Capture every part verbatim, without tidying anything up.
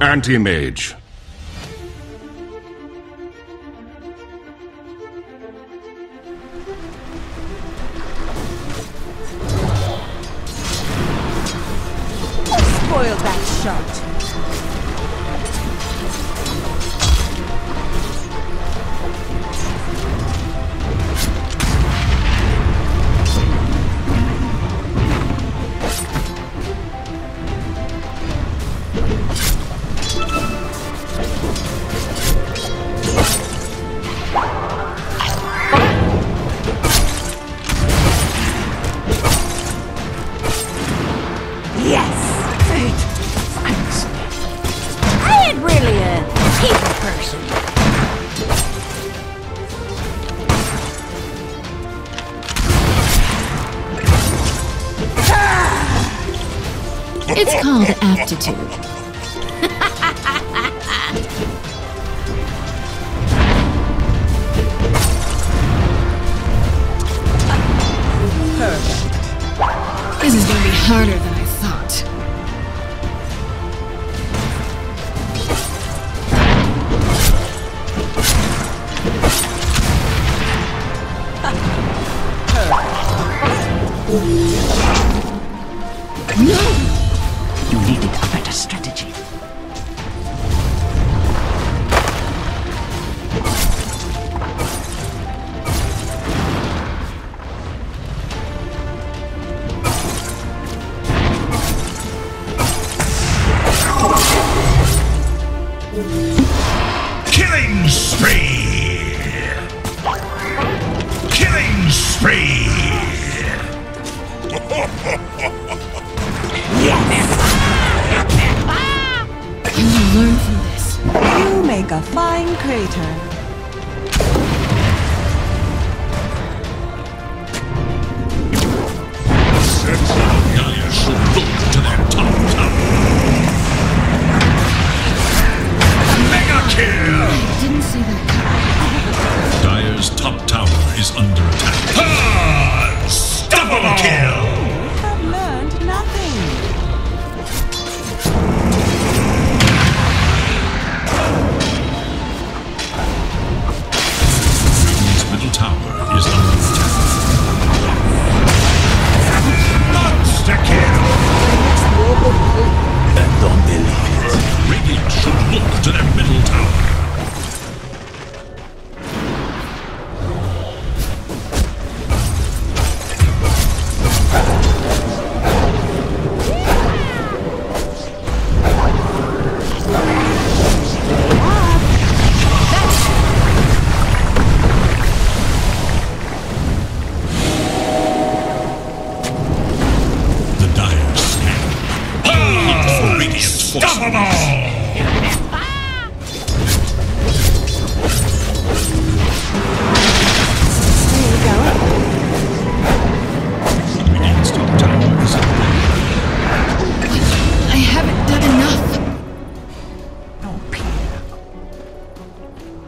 Anti-Mage. Spoil that shot. It's called aptitude. Perfect. This is gonna be harder than I thought. Killing spree! Killing spree! Yes! Can you learn from this? You make a fine crater. Dire's top tower is under attack. Ha! Double kill! You have learned nothing. His middle tower is under attack. Monster kill! I don't believe it. Radiant should look to their middle tower.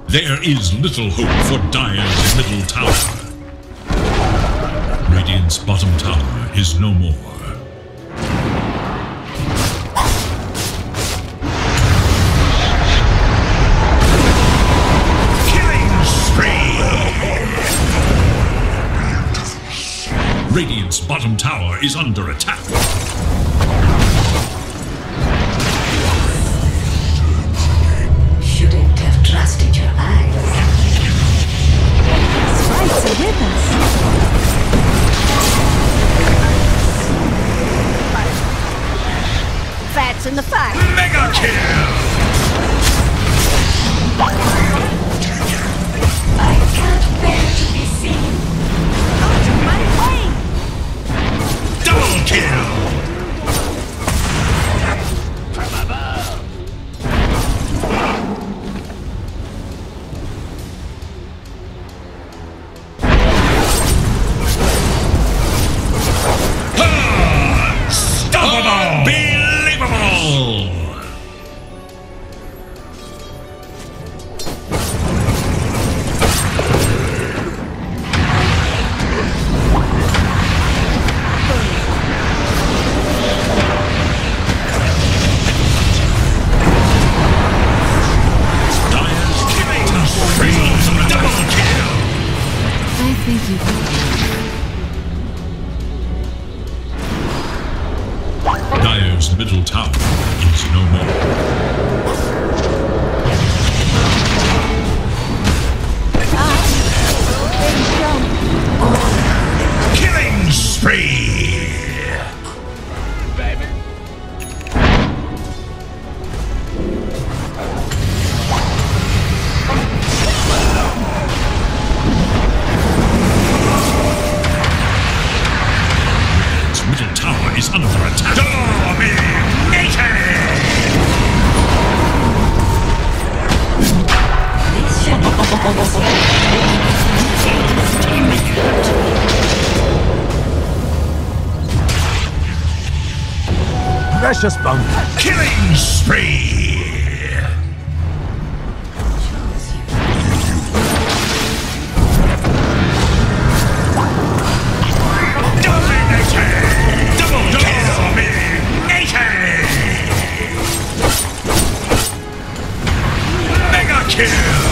There is little hope for Dire's middle tower. Radiant's bottom tower is no more. Killing spree! Radiant's bottom tower is under attack. In the fire. Mega kill! I can't bear to be seen. Don't run away! Double kill! From above! Ha! Stop! middle tower is no more. Killing spree! Precious bone. Killing spree! Dominated! Double dominated! Mega kill!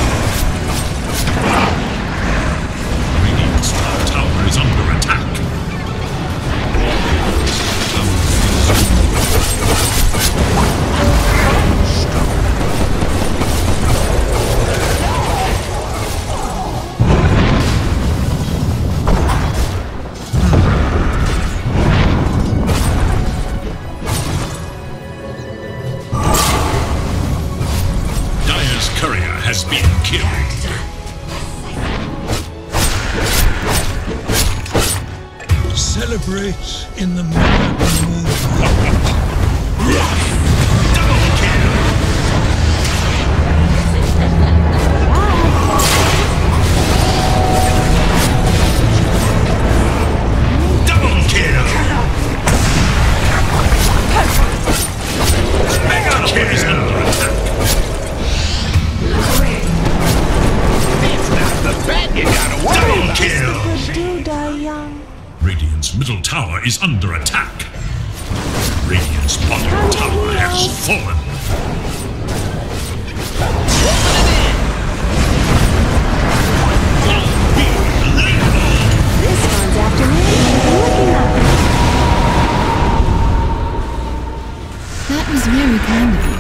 In the manner of movement. Double kill! Double kill! Mega kill is under attack! It's not the bad you gotta worry about! Double kill! Do die young. Radiant's middle tower is under attack. Radiant's bottom tower has fallen. This one's after me. Looking up. That was very kind of you.